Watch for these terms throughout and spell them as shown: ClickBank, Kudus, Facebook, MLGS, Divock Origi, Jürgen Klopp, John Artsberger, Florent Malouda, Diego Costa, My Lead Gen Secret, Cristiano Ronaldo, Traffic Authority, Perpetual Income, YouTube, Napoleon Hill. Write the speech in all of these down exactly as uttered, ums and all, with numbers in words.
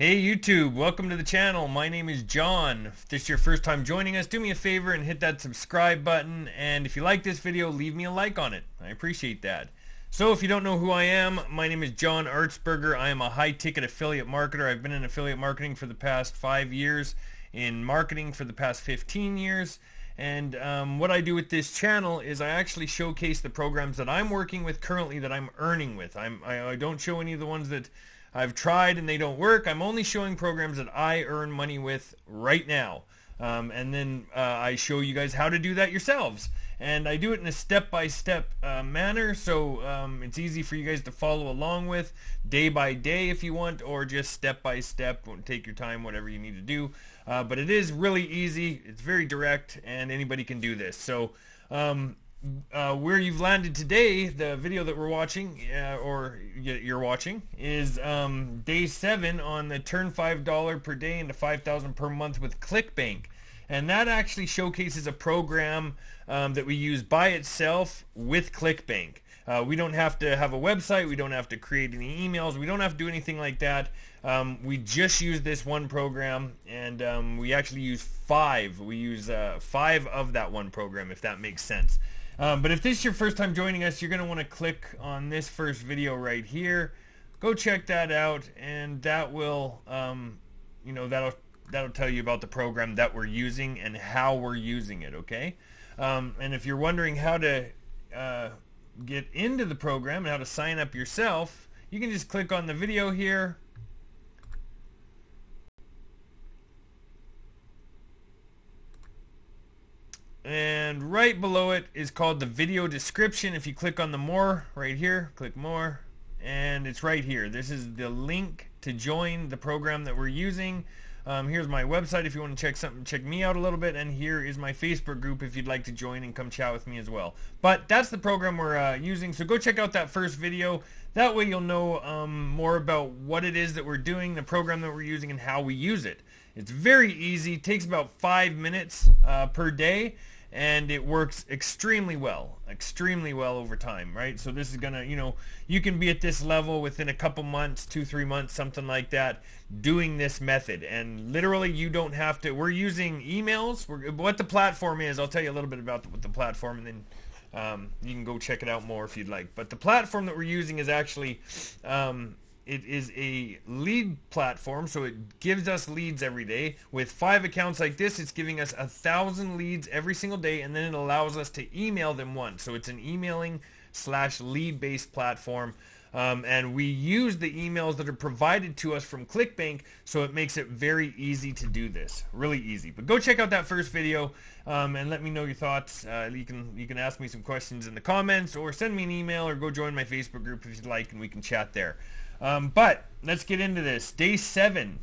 Hey YouTube, welcome to the channel. My name is John. If this is your first time joining us, do me a favor and hit that subscribe button, and if you like this video, leave me a like on it. I appreciate that. So if you don't know who I am, my name is John Artsberger. I am a high-ticket affiliate marketer. I've been in affiliate marketing for the past five years, in marketing for the past fifteen years, and um, what I do with this channel is I actually showcase the programs that I'm working with currently, that I'm earning with. I'm, I, I don't show any of the ones that I've tried and they don't work. I'm only showing programs that I earn money with right now. Um, and then uh, I show you guys how to do that yourselves, and I do it in a step-by-step uh, manner, so um, it's easy for you guys to follow along with day by day if you want, or just step-by-step. Take your time, whatever you need to do, uh, but it is really easy. It's very direct, and anybody can do this. So um, uh, where you've landed today, the video that we're watching uh, or you're watching is um, day seven on the turn five dollars per day into five thousand dollars per month with ClickBank. And that actually showcases a program um, that we use by itself with ClickBank. Uh, we don't have to have a website. We don't have to create any emails. We don't have to do anything like that. Um, we just use this one program, and um, we actually use five. We use uh, five of that one program, if that makes sense. Um, but if this is your first time joining us, you're going to want to click on this first video right here. Go check that out, and that will, um, you know, that'll that'll tell you about the program that we're using and how we're using it, okay? Um, and if you're wondering how to uh, get into the program and how to sign up yourself, you can just click on the video here. And right below it is called the video description. If you click on the more right here, click more, and it's right here. This is the link to join the program that we're using. Um, here's my website if you want to check something, check me out a little bit, and here is my Facebook group if you'd like to join and come chat with me as well. But that's the program we're uh, using, so go check out that first video. That way you'll know um, more about what it is that we're doing, the program that we're using, and how we use it. It's very easy, takes about five minutes uh, per day, and it works extremely well, extremely well over time, right? So this is gonna, you know, you can be at this level within a couple months, two, three months, something like that, doing this method. And literally you don't have to, we're using emails, we're, what the platform is, I'll tell you a little bit about the, what the platform, and then um, you can go check it out more if you'd like. But the platform that we're using is actually, um, it is a lead platform, so it gives us leads every day. With five accounts like this, it's giving us a thousand leads every single day, and then it allows us to email them once. So it's an emailing slash lead-based platform, um, and we use the emails that are provided to us from ClickBank, so it makes it very easy to do this, really easy. But go check out that first video, um, and let me know your thoughts. Uh, you can you can ask me some questions in the comments, or send me an email, or go join my Facebook group if you'd like, and we can chat there. Um, but let's get into this. Day seven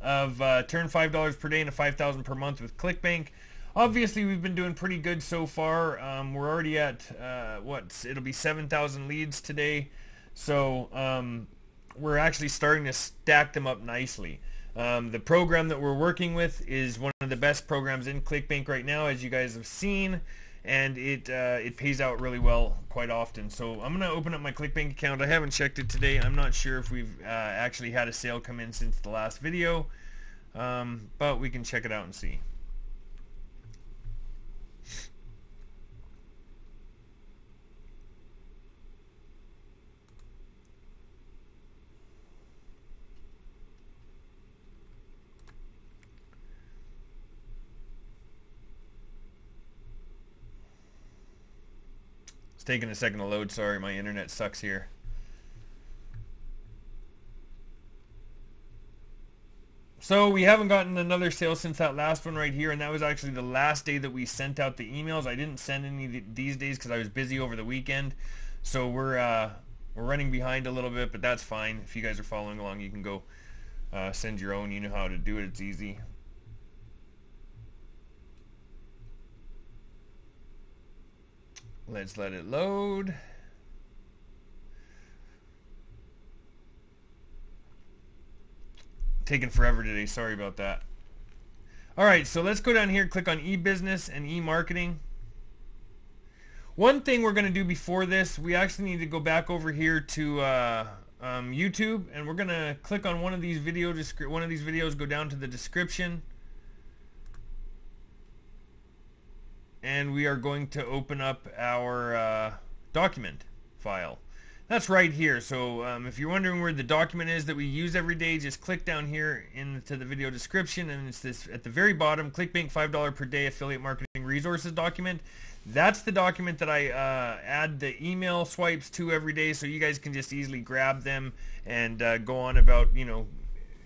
of uh, turn five dollars per day into five thousand dollars per month with ClickBank. Obviously, we've been doing pretty good so far. Um, we're already at, uh, what, it'll be seven thousand leads today. So um, we're actually starting to stack them up nicely. Um, the program that we're working with is one of the best programs in ClickBank right now, as you guys have seen. And it uh, it pays out really well quite often. So I'm gonna open up my ClickBank account. I haven't checked it today. I'm not sure if we've uh, actually had a sale come in since the last video, um, but we can check it out and see. Taking a second to load. Sorry, my internet sucks here. So we haven't gotten another sale since that last one right here, and that was actually the last day that we sent out the emails. I didn't send any these days because I was busy over the weekend. So we're uh, we're running behind a little bit, but that's fine. If you guys are following along, you can go uh, send your own. You know how to do it. It's easy. Let's let it load. Taking forever today, sorry about that. Alright, so let's go down here, click on e-business and e-marketing. One thing we're going to do before this, we actually need to go back over here to uh, uh, um, YouTube, and we're gonna click on one of these video descri- one of these videos, go down to the description, and we are going to open up our uh, document file. That's right here. So um, if you're wondering where the document is that we use every day, just click down here into the video description, and it's this at the very bottom, ClickBank five dollars per day affiliate marketing resources document. That's the document that I uh, add the email swipes to every day, so you guys can just easily grab them and uh, go on about, you know,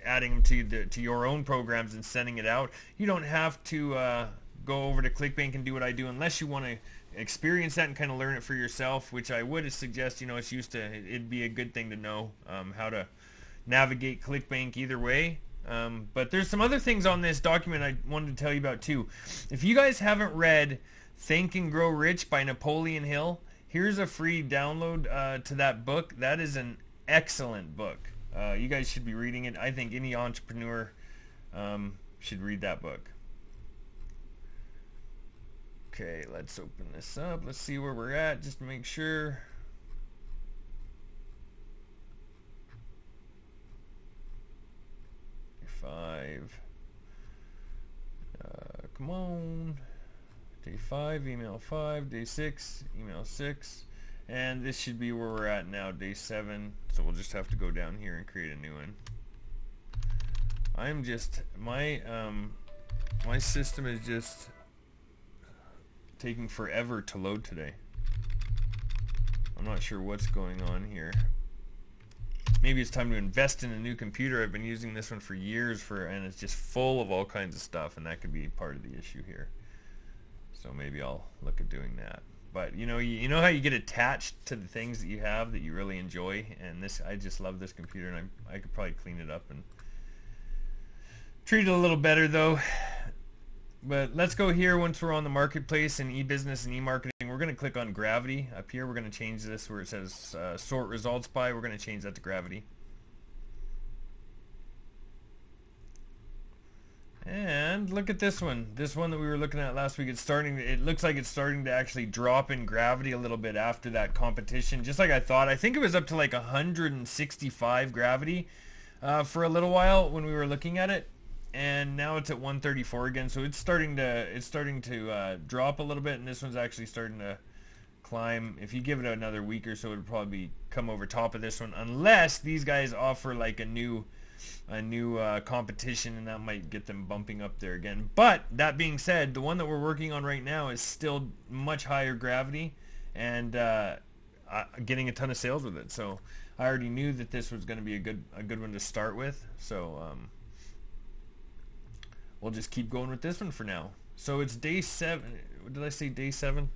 adding them to the to your own programs and sending it out. You don't have to uh, go over to ClickBank and do what I do unless you want to experience that and kind of learn it for yourself, which I would suggest. You know, it's used to, it'd be a good thing to know um, how to navigate ClickBank either way. Um, but there's some other things on this document I wanted to tell you about too. If you guys haven't read Think and Grow Rich by Napoleon Hill, here's a free download uh, to that book. That is an excellent book. Uh, you guys should be reading it. I think any entrepreneur um, should read that book. Okay, let's open this up. Let's see where we're at, just to make sure. Five. Uh, come on. Day five, email five. Day six, email six. And this should be where we're at now, day seven. So we'll just have to go down here and create a new one. I'm just, my um, my system is just taking forever to load today. I'm not sure what's going on here. Maybe it's time to invest in a new computer. I've been using this one for years for, and it's just full of all kinds of stuff, and that could be part of the issue here. So maybe I'll look at doing that. But you know, you, you know how you get attached to the things that you have that you really enjoy, and this, I just love this computer, and I, I could probably clean it up and treat it a little better though. But let's go here. Once we're on the marketplace and e-business and e-marketing, we're going to click on gravity up here. We're going to change this where it says uh, sort results by. We're going to change that to gravity. And look at this one. This one that we were looking at last week, it's starting, it looks like it's starting to actually drop in gravity a little bit after that competition, just like I thought. I think it was up to like one hundred sixty-five gravity uh, for a little while when we were looking at it. And now it's at one thirty-four again, so it's starting to it's starting to uh, drop a little bit, and this one's actually starting to climb. If you give it another week or so, it'll probably come over top of this one, unless these guys offer like a new a new uh, competition, and that might get them bumping up there again. But that being said, the one that we're working on right now is still much higher gravity, and uh, uh, getting a ton of sales with it. So I already knew that this was going to be a good a good one to start with. So. Um, We'll just keep going with this one for now. So it's day seven. Did I say day seven?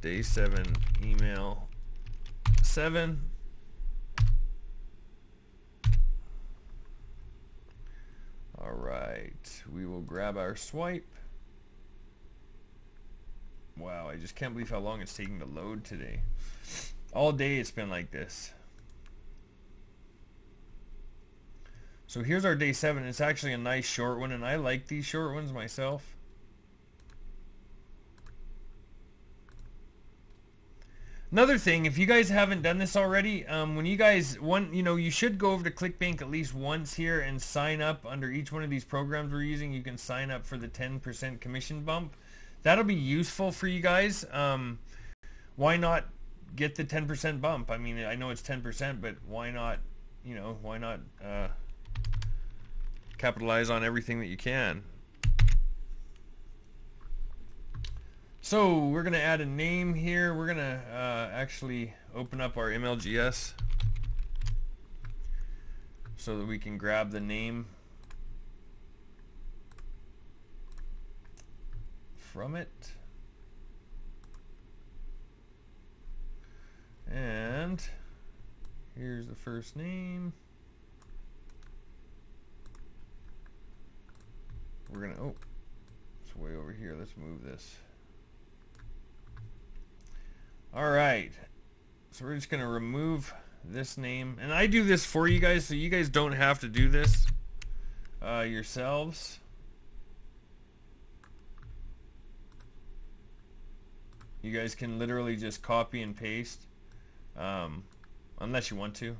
Day seven, email seven. All right, we will grab our swipe. Wow, I just can't believe how long it's taking to load today. All day it's been like this. So here's our day seven. It's actually a nice short one, and I like these short ones myself. Another thing, if you guys haven't done this already, um, when you guys one, you know, you should go over to ClickBank at least once here and sign up under each one of these programs we're using. You can sign up for the ten percent commission bump. That'll be useful for you guys. Um, why not get the ten percent bump? I mean, I know it's ten percent, but why not? You know, why not? Uh, capitalize on everything that you can. So we're gonna add a name here. We're gonna uh, actually open up our M L G S so that we can grab the name from it, and here's the first name. We're gonna, oh, it's way over here. Let's move this. All right, so we're just gonna remove this name, and I do this for you guys, so you guys don't have to do this uh, yourselves. You guys can literally just copy and paste. Um, unless you want to.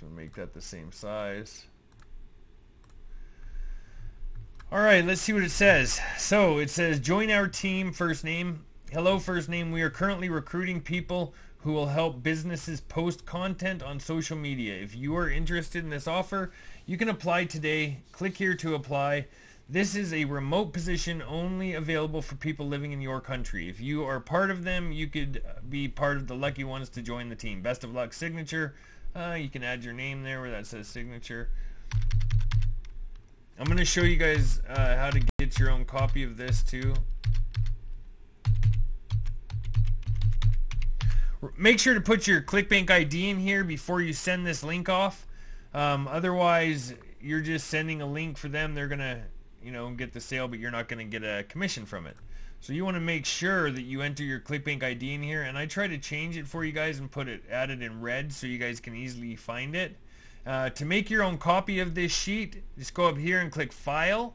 Just make that the same size. All right, let's see what it says. So it says, join our team, first name. Hello, first name. We are currently recruiting people who will help businesses post content on social media. If you are interested in this offer, you can apply today. Click here to apply. This is a remote position only available for people living in your country. If you are part of them, you could be part of the lucky ones to join the team. Best of luck, signature. Uh, you can add your name there where that says signature. I'm going to show you guys uh, how to get your own copy of this too. Make sure to put your ClickBank I D in here before you send this link off. Um, otherwise, you're just sending a link for them. They're going to, you know, get the sale, but you're not going to get a commission from it. So you want to make sure that you enter your ClickBank I D in here. And I try to change it for you guys and put it, add it in red so you guys can easily find it. Uh, to make your own copy of this sheet, just go up here and click File,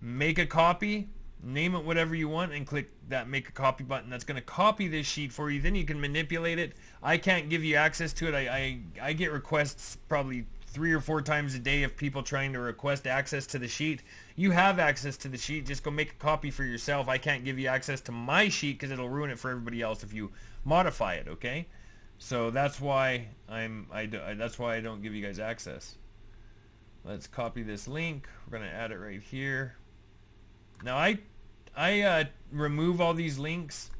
Make a Copy, name it whatever you want, and click that Make a Copy button. That's going to copy this sheet for you. Then you can manipulate it. I can't give you access to it. I, I, I get requests probably three or four times a day of people trying to request access to the sheet. You have access to the sheet. Just go make a copy for yourself. I can't give you access to my sheet because it'll ruin it for everybody else if you modify it, okay? So that's why I'm I do, that's why I don't give you guys access. Let's copy this link. We're gonna add it right here. Now I I uh, remove all these links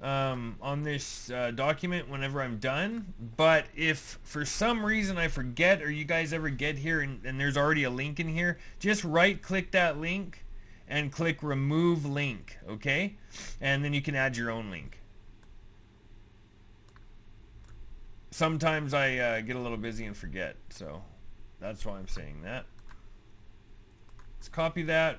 um, on this uh, document whenever I'm done. But if for some reason I forget, or you guys ever get here and, and there's already a link in here, just right click that link and click remove link, okay? And then you can add your own link. Sometimes I uh, get a little busy and forget, so that's why I'm saying that. Let's copy that.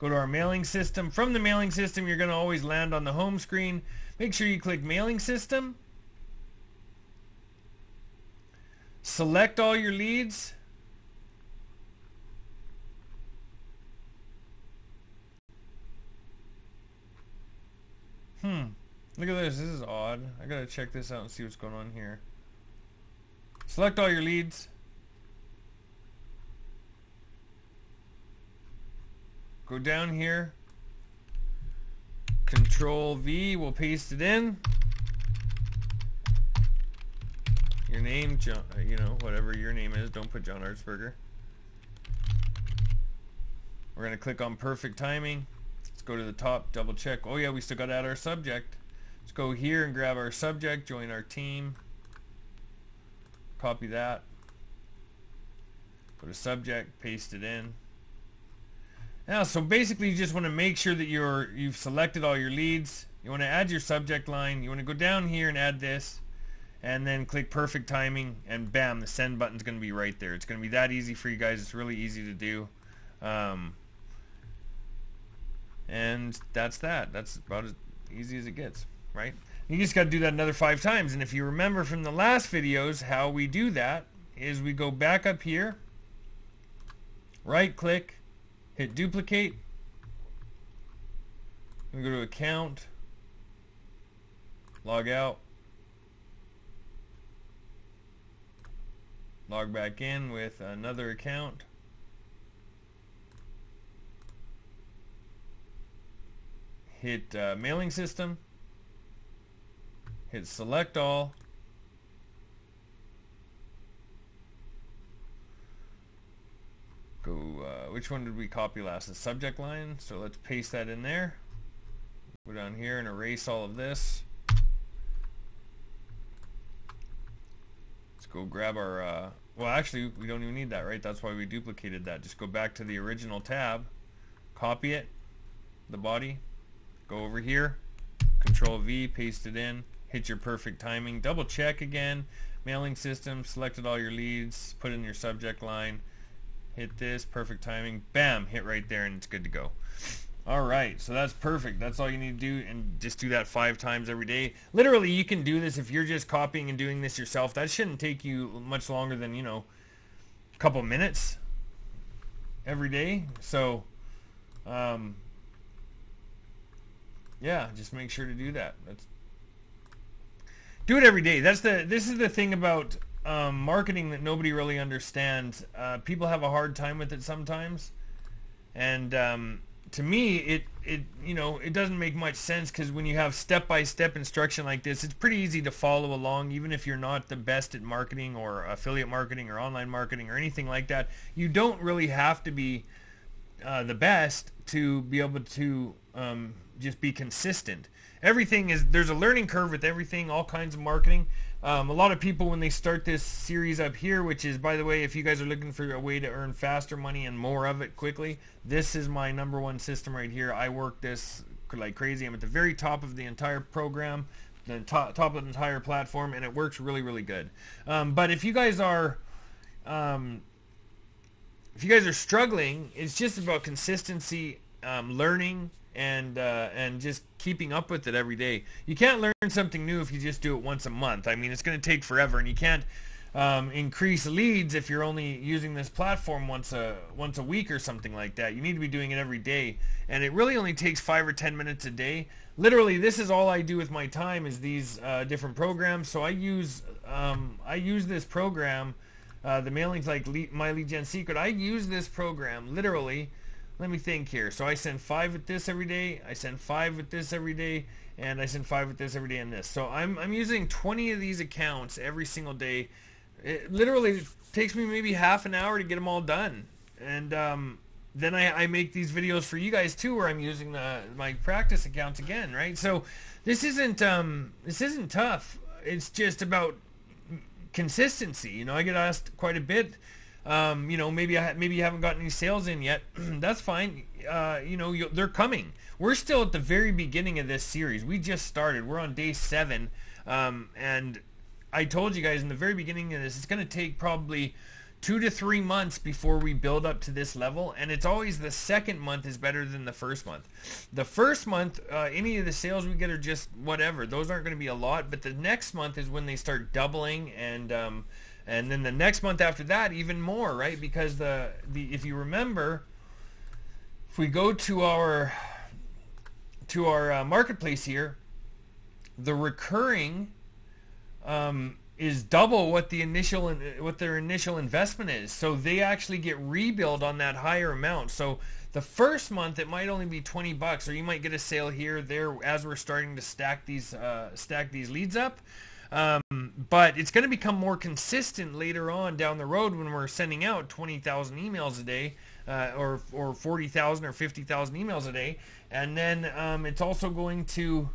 Go to our mailing system. From the mailing system, you're going to always land on the home screen. Make sure you click mailing system. Select all your leads. Hmm. Look at this, this is odd. I gotta check this out and see what's going on here. Select all your leads. Go down here. Control V, we'll paste it in. Your name, John, you know, whatever your name is, don't put John Artsberger. We're gonna click on perfect timing. Let's go to the top, double check. Oh yeah, we still gotta add our subject. Let's go here and grab our subject, join our team, copy that, go to subject, paste it in. Now, so basically you just want to make sure that you're, you've selected all your leads. You want to add your subject line. You want to go down here and add this, and then click perfect timing, and bam, the send button's going to be right there. It's going to be that easy for you guys. It's really easy to do. Um, and that's that. That's about it. Easy as it gets, right? You just got to do that another five times. And if you remember from the last videos, how we do that is we go back up here, right click, hit duplicate, and go to account, log out, log back in with another account. Hit uh, mailing system, hit select all, go, uh, which one did we copy last? The subject line, so let's paste that in there. Go down here and erase all of this. Let's go grab our, uh, well actually we don't even need that, right? That's why we duplicated that. Just go back to the original tab, copy it, the body. Go over here, Control V, paste it in, hit your perfect timing, double check again, mailing system, selected all your leads, put in your subject line, hit this, perfect timing, bam, hit right there, and it's good to go. Alright, so that's perfect. That's all you need to do, and just do that five times every day. Literally, you can do this if you're just copying and doing this yourself. That shouldn't take you much longer than, you know, a couple minutes every day. So Um, yeah, just make sure to do that. That's, do it every day. That's the, this is the thing about um, marketing that nobody really understands. Uh, people have a hard time with it sometimes. And um, to me, it, it, you know, it doesn't make much sense, because when you have step-by-step instruction like this, it's pretty easy to follow along, even if you're not the best at marketing or affiliate marketing or online marketing or anything like that. You don't really have to be uh, the best to be able to um, just be consistent. Everything is, there's a learning curve with everything, all kinds of marketing. Um, a lot of people, when they start this series up here, which is, by the way, if you guys are looking for a way to earn faster money and more of it quickly, this is my number one system right here. I work this like crazy. I'm at the very top of the entire program, the top, top of the entire platform, and it works really, really good. Um, but if you guys are... Um, if you guys are struggling, it's just about consistency, um, learning, and uh, and just keeping up with it every day. You can't learn something new if you just do it once a month. I mean, it's going to take forever, and you can't um, increase leads if you're only using this platform once a once a week or something like that. You need to be doing it every day, and it really only takes five or ten minutes a day. Literally, this is all I do with my time, is these uh, different programs. So I use um, I use this program. Uh, the mailings like lead, My Lead Gen Secret. I use this program literally. Let me think here. So I send five with this every day. I send five with this every day, and I send five with this every day and this. So I'm I'm using twenty of these accounts every single day. It literally takes me maybe half an hour to get them all done, and um, then I, I make these videos for you guys too, where I'm using the, my practice accounts again, right? So this isn't um, this isn't tough. It's just about consistency. You know, I get asked quite a bit, um, you know, maybe I ha maybe you haven't gotten any sales in yet. That's fine. Uh, you know, you they're coming. We're still at the very beginning of this series. We just started. We're on day seven. Um, and I told you guys in the very beginning of this, it's going to take probably two to three months before we build up to this level. And it's always the second month is better than the first month. The first month, uh, any of the sales we get are just whatever. Those aren't going to be a lot. But the next month is when they start doubling, and um, and then the next month after that, even more, right? Because the the if you remember, if we go to our to our uh, marketplace here, the recurring um, is double what the initial what their initial investment is, so they actually get rebuild on that higher amount. So the first month it might only be twenty bucks, or you might get a sale here there as we're starting to stack these uh, stack these leads up, um, but it's going to become more consistent later on down the road when we're sending out twenty thousand emails a day, uh, or or forty thousand or fifty thousand emails a day, and then um, it's also going to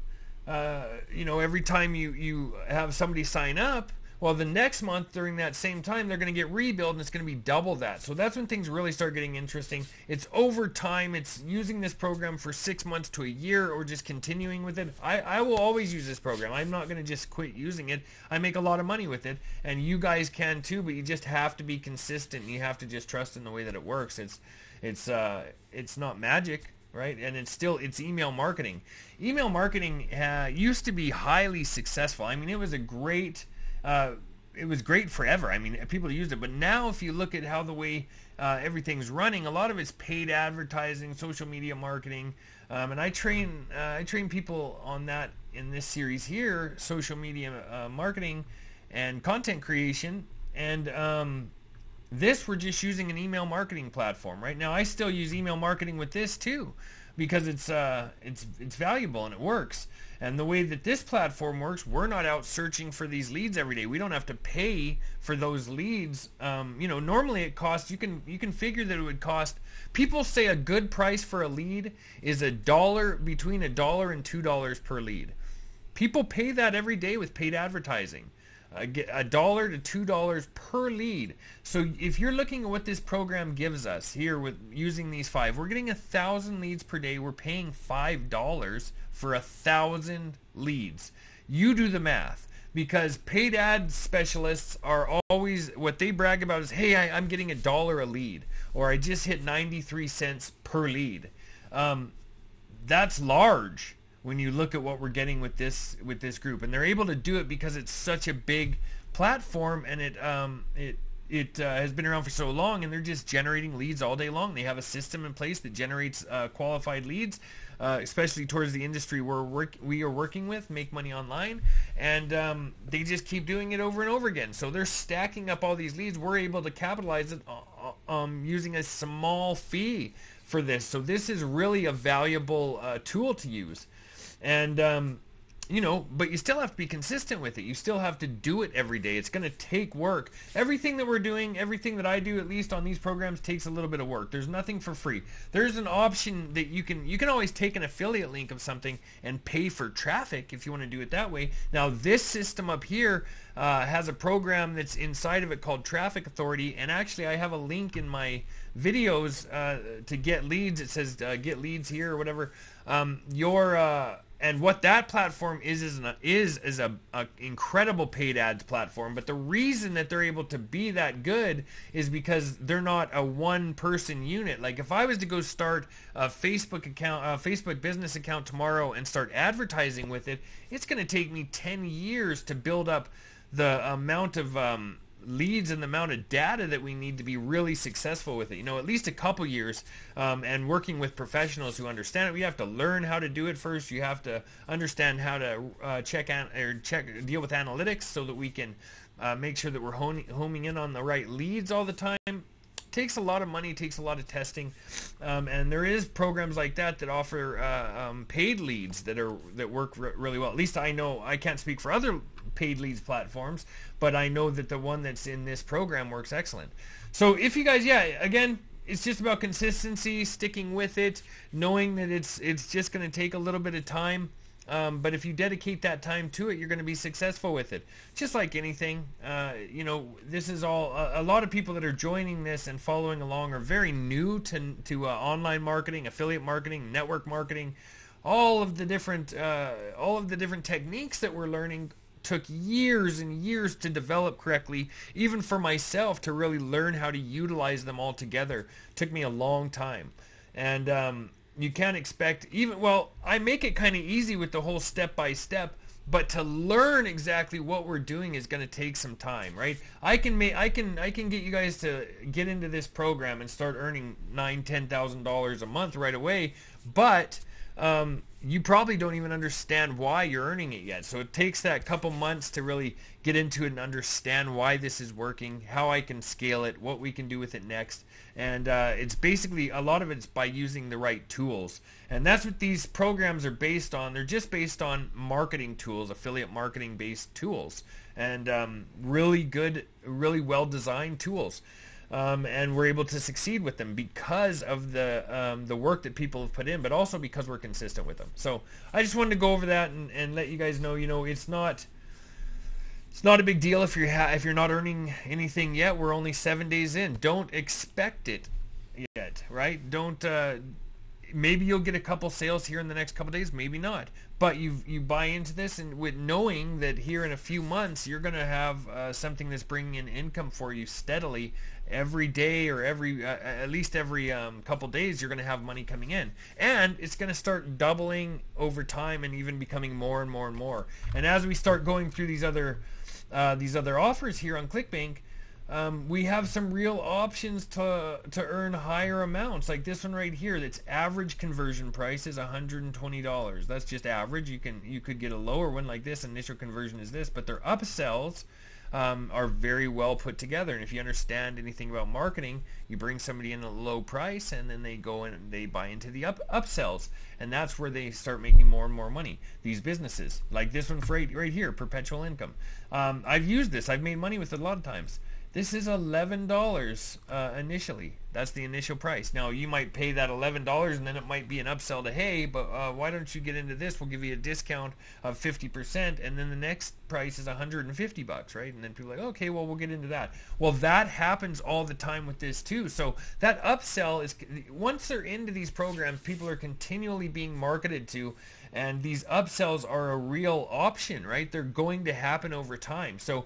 Uh, you know, every time you, you have somebody sign up, well, the next month during that same time, they're going to get rebuild, and it's going to be double that. So that's when things really start getting interesting. It's over time. It's using this program for six months to a year, or just continuing with it. I, I will always use this program. I'm not going to just quit using it. I make a lot of money with it, and you guys can too, but you just have to be consistent, and you have to just trust in the way that it works. It's, it's, uh, it's not magic. Right, and it's still it's email marketing. Email marketing uh, used to be highly successful. I mean, it was a great, uh, it was great forever. I mean, people used it, but now if you look at how the way uh, everything's running, a lot of it's paid advertising, social media marketing, um, and I train uh, I train people on that in this series here, social media uh, marketing and content creation, and. Um, This, we're just using an email marketing platform right now. I still use email marketing with this too, because it's uh, it's it's valuable and it works. And the way that this platform works, we're not out searching for these leads every day. We don't have to pay for those leads. Um, you know, normally it costs. You can you can figure that it would cost. People say a good price for a lead is a dollar between a dollar and two dollars per lead. People pay that every day with paid advertising. A dollar to two dollars per lead. So if you're looking at what this program gives us here with using these five, we're getting a thousand leads per day. We're paying five dollars for a thousand leads. You do the math, because paid ad specialists are always, what they brag about is, hey, I, I'm getting a dollar a lead, or I just hit ninety-three cents per lead. Um, that's large when you look at what we're getting with this with this group, and they're able to do it because it's such a big platform, and it um, it it uh, has been around for so long, and they're just generating leads all day long. They have a system in place that generates uh, qualified leads, uh, especially towards the industry we're work we are working with, Make Money Online, and um, they just keep doing it over and over again. So they're stacking up all these leads. We're able to capitalize it um, using a small fee for this. So this is really a valuable uh, tool to use, and um, you know, but you still have to be consistent with it. You still have to do it every day. It's going to take work. Everything that we're doing, everything that I do, at least on these programs, takes a little bit of work. There's nothing for free. There's an option that you can, you can always take an affiliate link of something and pay for traffic if you want to do it that way. Now this system up here uh, has a program that's inside of it called Traffic Authority, and actually I have a link in my videos uh, to get leads. It says uh, get leads here or whatever. Um, your uh, And what that platform is is an, is is a, a incredible paid ads platform. But the reason that they're able to be that good is because they're not a one-person unit. Like if I was to go start a Facebook account, a Facebook business account tomorrow, and start advertising with it, it's going to take me ten years to build up the amount of um, leads and the amount of data that we need to be really successful with it, you know, at least a couple years, um, and working with professionals who understand it. We have to learn how to do it first. You have to understand how to uh, check an, or check deal with analytics so that we can uh, make sure that we're honing, homing in on the right leads all the time. Takes a lot of money, takes a lot of testing, um, and there is programs like that that offer uh, um, paid leads that are that work re really well. At least I know, I can't speak for other paid leads platforms, but I know that the one that's in this program works excellent. So if you guys, yeah, again, it's just about consistency, sticking with it, knowing that it's it's just going to take a little bit of time. Um, but if you dedicate that time to it, you're going to be successful with it. Just like anything, uh, you know, this is all, a, a lot of people that are joining this and following along are very new to, to uh, online marketing, affiliate marketing, network marketing. All of the different, uh, all of the different techniques that we're learning took years and years to develop correctly. Even for myself to really learn how to utilize them all together took me a long time. And, um, you can't expect even, well, I make it kind of easy with the whole step by step, but to learn exactly what we're doing is going to take some time, right? I can make, I can, I can get you guys to get into this program and start earning nine, ten thousand dollars a month right away, but um, you probably don't even understand why you're earning it yet. So it takes that couple months to really get into it and understand why this is working, how I can scale it, what we can do with it next. And uh, it's basically, a lot of it's by using the right tools. And that's what these programs are based on. They're just based on marketing tools, affiliate marketing based tools, and um, really good, really well designed tools. Um, and we're able to succeed with them because of the um, the work that people have put in, but also because we're consistent with them. So I just wanted to go over that and, and let you guys know, you know, it's not it's not a big deal if you're ha if you're not earning anything yet. We're only seven days in. Don't expect it yet, right? Don't. Uh, maybe you'll get a couple sales here in the next couple days, maybe not. But you you buy into this, and with knowing that here in a few months you're going to have uh, something that's bringing in income for you steadily every day, or every uh, at least every um, couple days you're going to have money coming in, and it's going to start doubling over time and even becoming more and more and more. And as we start going through these other uh, these other offers here on ClickBank, Um, we have some real options to to earn higher amounts, like this one right here. That's average conversion price is one hundred twenty dollars. That's just average. You can you could get a lower one like this. Initial conversion is this, but their upsells um, are very well put together. And if you understand anything about marketing, you bring somebody in at a low price, and then they go in and they buy into the up upsells, and that's where they start making more and more money. These businesses, like this one right right here, Perpetual Income. Um, I've used this. I've made money with it a lot of times. This is eleven dollars uh, initially. That's the initial price. Now you might pay that eleven dollars, and then it might be an upsell to, hey, but uh, why don't you get into this? We'll give you a discount of fifty percent, and then the next price is one hundred fifty bucks, right? And then people are like, okay, well, we'll get into that. Well, that happens all the time with this too. So that upsell is, once they're into these programs, people are continually being marketed to, and these upsells are a real option, right? They're going to happen over time. So,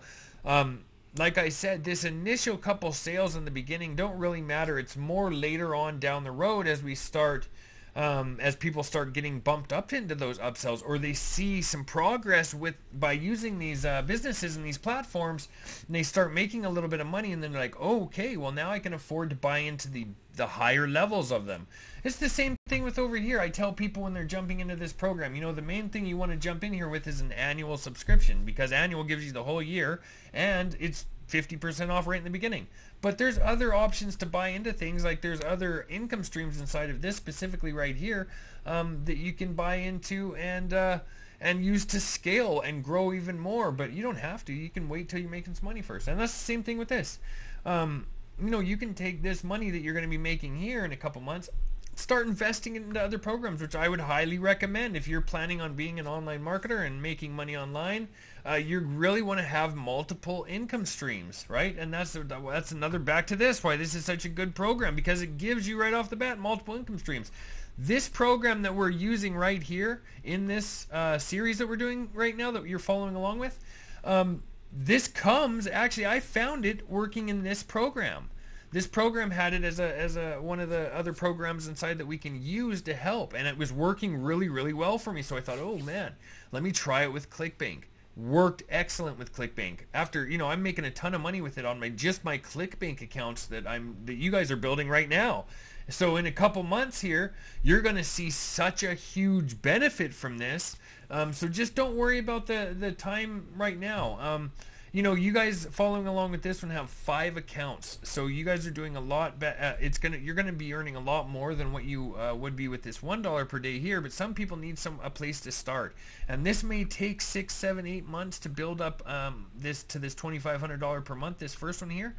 um, like I said, this initial couple sales in the beginning don't really matter. It's more later on down the road as we start um, as people start getting bumped up into those upsells, or they see some progress with by using these uh, businesses and these platforms, and they start making a little bit of money, and then they're like, oh, okay, well now I can afford to buy into the the higher levels of them. It's the same thing with over here. I tell people when they're jumping into this program, you know, the main thing you want to jump in here with is an annual subscription, because annual gives you the whole year, and it's fifty percent off right in the beginning. But there's other options to buy into things, like there's other income streams inside of this specifically right here um, that you can buy into and uh, and use to scale and grow even more. But you don't have to. You can wait till you're making some money first. And that's the same thing with this. Um, you know, you can take this money that you're going to be making here in a couple months, start investing into other programs, which I would highly recommend if you're planning on being an online marketer and making money online. Uh, you really want to have multiple income streams, right? And that's that's another, back to this, why this is such a good program, because it gives you right off the bat multiple income streams. This program that we're using right here in this uh, series that we're doing right now that you're following along with, um, this comes, actually I found it working in this program. This program had it as a as a one of the other programs inside that we can use to help, and it was working really, really well for me. So I thought, oh man, let me try it with ClickBank. Worked excellent with ClickBank. After, you know, I'm making a ton of money with it on my just my ClickBank accounts that I'm that you guys are building right now. So in a couple months here, you're going to see such a huge benefit from this. Um, so just don't worry about the the time right now. Um, You know, you guys following along with this one have five accounts, so you guys are doing a lot. Be uh, it's gonna, you're gonna be earning a lot more than what you uh, would be with this one dollar per day here. But some people need some a place to start, and this may take six, seven, eight months to build up um, this to this twenty-five hundred dollars per month. This first one here.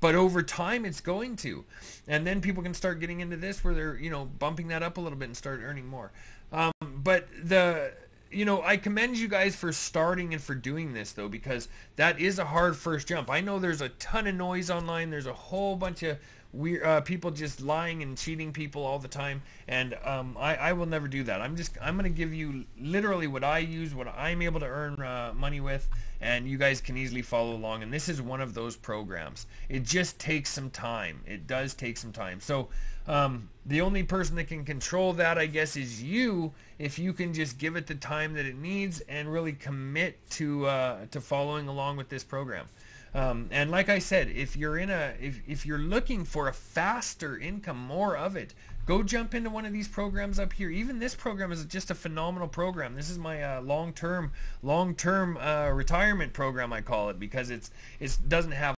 But over time it's going to, and then people can start getting into this where they're, you know, bumping that up a little bit and start earning more. Um, but the You know, I commend you guys for starting and for doing this, though, because that is a hard first jump. I know there's a ton of noise online. There's a whole bunch of weird uh, people just lying and cheating people all the time, and um, I, I will never do that. I'm just I'm gonna give you literally what I use, what I'm able to earn uh, money with, and you guys can easily follow along. And this is one of those programs. It just takes some time. It does take some time. So. Um, the only person that can control that, I guess, is you, if you can just give it the time that it needs and really commit to uh, to following along with this program. Um, and like I said, if you're in a if, if you're looking for a faster income, more of it, go jump into one of these programs up here. Even this program is just a phenomenal program. This is my uh, long-term long-term uh, retirement program, I call it, because it's it doesn't have